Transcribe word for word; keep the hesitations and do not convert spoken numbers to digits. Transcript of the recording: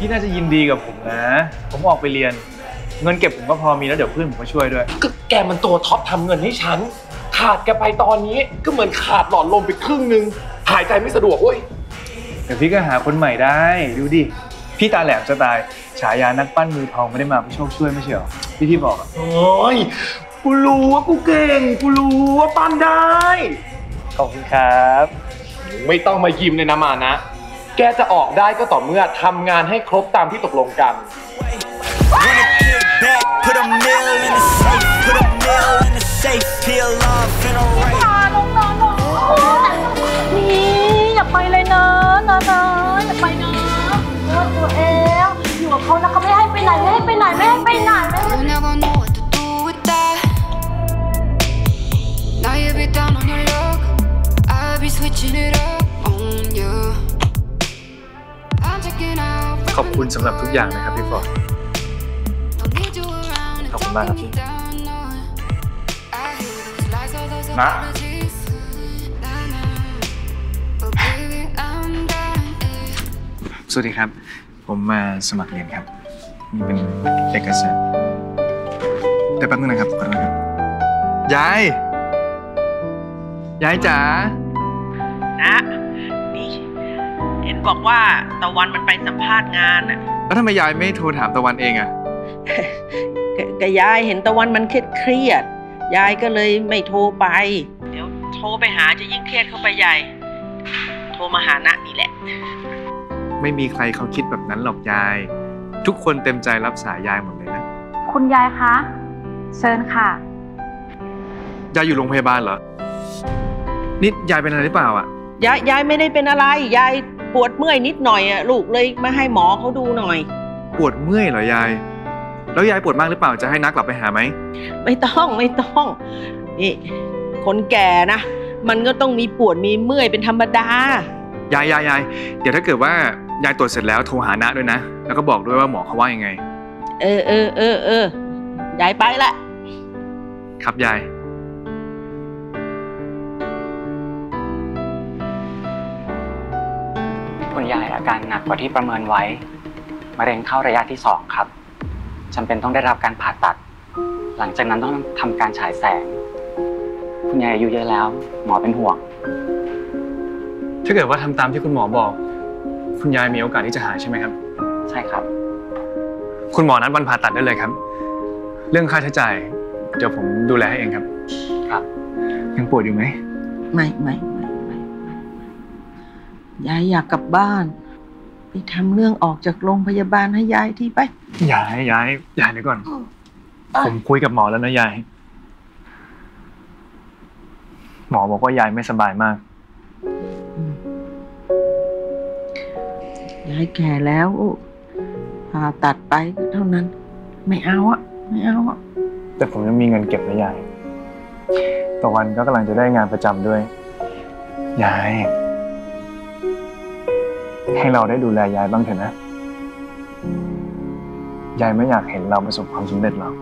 พี่น่าจะยินดีกับผมนะผมออกไปเรียนเงินเก็บผมก็พอมีแล้วเดี๋ยวเพื่อนผมมาช่วยด้วยก็แกมันตัวท็อปทำเงินให้ฉันขาดแกไปตอนนี้ก็เหมือนขาดหลอดลมไปครึ่งนึงหายใจไม่สะดวกเว้ยแต่พี่ก็หาคนใหม่ได้ดูดิพี่ตาแหลมจะตายฉายานักปั้นมือทองไม่ได้มาผู้โชคช่วยไม่ใช่หรอพี่ที่บอกอ่ะโอ้ยกูรู้ว่ากูเก่งกูรู้ว่าปั้นได้ขอบคุณครับไม่ต้องมายิ้มเลยนะมานะแกจะออกได้ก็ต่อเมื่อทำงานให้ครบตามที่ตกลงกันนี่อย่าไปเลยนะนะนะอย่าไปนะตัวเองอยู่กับเขานะเขาไม่ให้ไปไหนไม่ให้ไปไหนไม่ให้ไปไหนขอบคุณสำหรับทุกอย่างนะครับพี่ฟอร์ดขอบคุณมากครับพี่นะสวัสดีครับผมมาสมัครเรียนครับนี่เป็นเอกสารได้แป๊บนึงนะครับขอโทษครับยายยายจ๋านะนี่เห็นบอกว่าตะวันมันไปสัมภาษณ์งานน่ะแล้วทำไมยายไม่โทรถามตะวันเองอะแกยายเห็นตะวันมันเครียดยายก็เลยไม่โทรไปเดี๋ยวโทรไปหาจะยิ่งเครียดเข้าไปใหญ่โทรมาหาณนี่แหละไม่มีใครเขาคิดแบบนั้นหรอกยายทุกคนเต็มใจรับสายยายหมดเลยนะคุณยายคะเชิญค่ะยายอยู่โรงพยาบาลเหรอนิดยายเป็นอะไรหรือเปล่าอ่ะยายยายไม่ได้เป็นอะไรยายปวดเมื่อยนิดหน่อยอ่ะลูกเลยมาให้หมอเขาดูหน่อยปวดเมื่อยเหรอยายแล้วยายปวดมากหรือเปล่าจะให้นักกลับไปหาไหมไม่ต้องไม่ต้องนี่คนแก่นะมันก็ต้องมีปวดมีเมื่อยเป็นธรรมดายายยายยายเดี๋ยวถ้าเกิดว่ายายตรวจเสร็จแล้วโทรหานะด้วยนะแล้วก็บอกด้วยว่าหมอเขาว่ายังไงเออเออเออเออยายไปละครับยายคุณยายอาการหนักกว่าที่ประเมินไว้มะเร็งเข้าระยะที่สองครับจำเป็นต้องได้รับการผ่าตัดหลังจากนั้นต้องทำการฉายแสงคุณยายอายุเยอะแล้วหมอเป็นห่วงถ้าเกิดว่าทำตามที่คุณหมอบอกคุณยายมีโอกาสที่จะหายใช่ไหมครับใช่ครับคุณหมอนัดวันผ่าตัดได้เลยครับเรื่องค่าใช้จ่ายเดี๋ยวผมดูแลให้เองครับครับยังปวดอยู่ไหมไม่ไม่ไม่ไม่ยายอยากกลับบ้านไปทำเรื่องออกจากโรงพยาบาลให้ยายที่ไปยายยายยายเดี๋ยวก่อนผมคุยกับหมอแล้วนะยายหมอบอกว่ายายไม่สบายมากยายแก่แล้วผ่าตัดไปก็เท่านั้นไม่เอาอะไม่เอาอะแต่ผมยังมีเงินเก็บนะยายตะวันก็กำลังจะได้งานประจำด้วยยายให้เราได้ดูแลยายบ้างเถอะนะยายไม่อยากเห็นเราประสบความสำเร็จหรอก